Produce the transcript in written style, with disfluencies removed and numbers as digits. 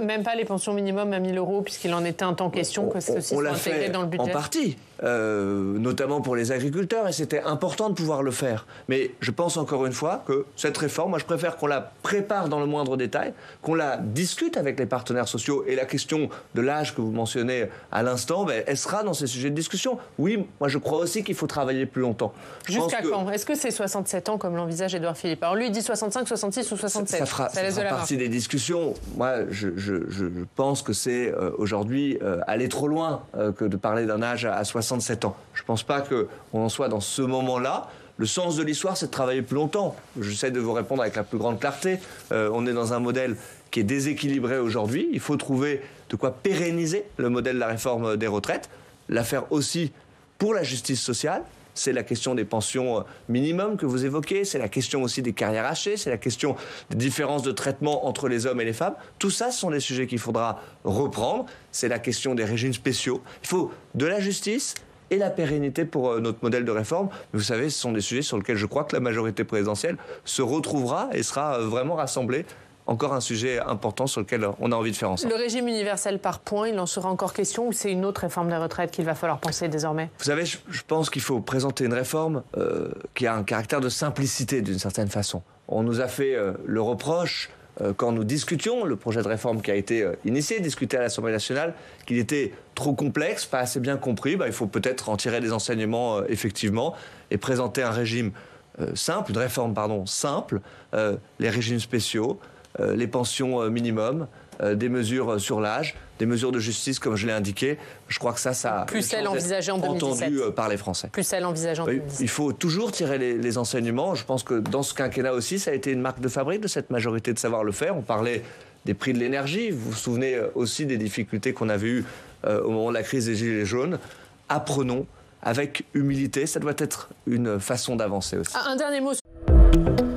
Même pas les pensions minimum à 1 000 euros, puisqu'il en était un temps question que ceci soit intégré dans le budget. On l'a fait en partie, notamment pour les agriculteurs, et c'était important de pouvoir le faire. Mais je pense encore une fois que cette réforme, moi je préfère qu'on la prépare dans le moindre détail, qu'on la discute avec les partenaires sociaux, et la question de l'âge que vous mentionnez à l'instant, ben, elle sera dans ces sujets de discussion. Oui, moi je crois aussi qu'il faut travailler plus longtemps. Jusqu'à quand? Est-ce que c'est 67 ans comme l'envisage Édouard Philippe? Alors lui, il dit 65, 66 ou 67. Ça fera partie des discussions. Moi, je pense que c'est aujourd'hui aller trop loin que de parler d'un âge à 67 ans. Je ne pense pas qu'on en soit dans ce moment-là. Le sens de l'histoire, c'est de travailler plus longtemps. J'essaie de vous répondre avec la plus grande clarté. On est dans un modèle qui est déséquilibré aujourd'hui. Il faut trouver de quoi pérenniser le modèle de la réforme des retraites. La faire aussi pour la justice sociale. C'est la question des pensions minimum que vous évoquez, c'est la question aussi des carrières hachées, c'est la question des différences de traitement entre les hommes et les femmes. Tout ça, ce sont des sujets qu'il faudra reprendre. C'est la question des régimes spéciaux. Il faut de la justice et la pérennité pour notre modèle de réforme. Vous savez, ce sont des sujets sur lesquels je crois que la majorité présidentielle se retrouvera et sera vraiment rassemblée. Encore un sujet important sur lequel on a envie de faire ensemble. Le régime universel par points, il en sera encore question ou c'est une autre réforme des retraites qu'il va falloir penser désormais? Vous savez, je pense qu'il faut présenter une réforme qui a un caractère de simplicité d'une certaine façon. On nous a fait le reproche quand nous discutions le projet de réforme qui a été initié, discuté à l'Assemblée nationale, qu'il était trop complexe, pas assez bien compris. Bah, il faut peut-être en tirer des enseignements effectivement et présenter un régime simple, une réforme pardon, simple, les régimes spéciaux, les pensions minimum, des mesures sur l'âge, des mesures de justice, comme je l'ai indiqué. Je crois que ça plus celle envisagée en 2017. Entendu par les Français. Plus celle envisagée en 2017. Il faut toujours tirer les enseignements. Je pense que dans ce quinquennat aussi, ça a été une marque de fabrique de cette majorité de savoir le faire. On parlait des prix de l'énergie. Vous vous souvenez aussi des difficultés qu'on avait eues au moment de la crise des Gilets jaunes. Apprenons avec humilité. Ça doit être une façon d'avancer aussi. Un dernier mot sur...